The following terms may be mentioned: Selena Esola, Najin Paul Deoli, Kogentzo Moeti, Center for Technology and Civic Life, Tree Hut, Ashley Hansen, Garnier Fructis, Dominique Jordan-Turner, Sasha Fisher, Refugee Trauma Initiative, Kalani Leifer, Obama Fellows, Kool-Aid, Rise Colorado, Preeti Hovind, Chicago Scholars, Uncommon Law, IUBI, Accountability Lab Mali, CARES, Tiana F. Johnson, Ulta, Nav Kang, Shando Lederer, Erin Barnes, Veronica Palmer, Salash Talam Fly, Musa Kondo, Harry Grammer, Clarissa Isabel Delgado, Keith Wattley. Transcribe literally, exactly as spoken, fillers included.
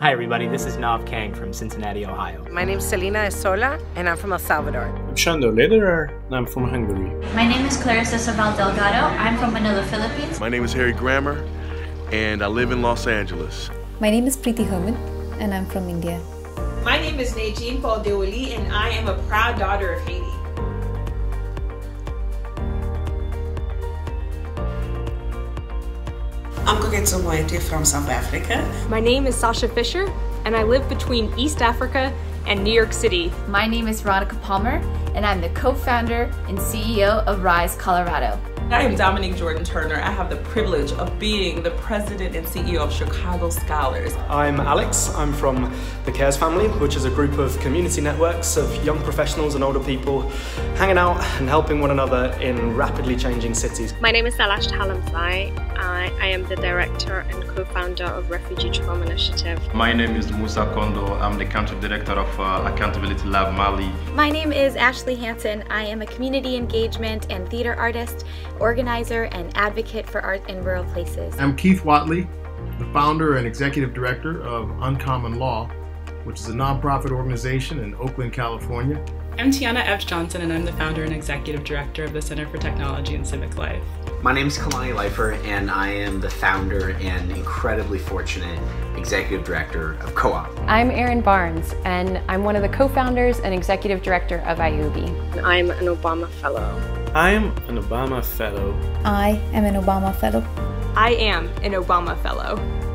Hi everybody, this is Nav Kang from Cincinnati, Ohio. My name is Selena Esola, and I'm from El Salvador. I'm Shando Lederer, and I'm from Hungary. My name is Clarissa Isabel Delgado. I'm from Manila, Philippines. My name is Harry Grammer, and I live in Los Angeles. My name is Preeti Hovind, and I'm from India. My name is Najin Paul Deoli, and I am a proud daughter of Haiti. I'm Kogentzo Moeti from South Africa. My name is Sasha Fisher, and I live between East Africa and New York City. My name is Veronica Palmer, and I'm the co-founder and C E O of Rise Colorado. I am Dominique Jordan-Turner. I have the privilege of being the president and C E O of Chicago Scholars. I'm Alex. I'm from the CARES family, which is a group of community networks of young professionals and older people hanging out and helping one another in rapidly changing cities. My name is Salash Talam Fly. I, I am the director and co-founder of Refugee Trauma Initiative. My name is Musa Kondo. I'm the country director of uh, Accountability Lab Mali. My name is Ashley Hansen. I am a community engagement and theater artist, organizer and advocate for art in rural places. I'm Keith Wattley, the founder and executive director of Uncommon Law, which is a nonprofit organization in Oakland, California. I'm Tiana F. Johnson, and I'm the founder and executive director of the Center for Technology and Civic Life. My name is Kalani Leifer, and I am the founder and incredibly fortunate executive director of Co-op. I'm Erin Barnes, and I'm one of the co-founders and executive director of I U B I. I'm an Obama Fellow. I am an Obama Fellow. I am an Obama Fellow. I am an Obama Fellow.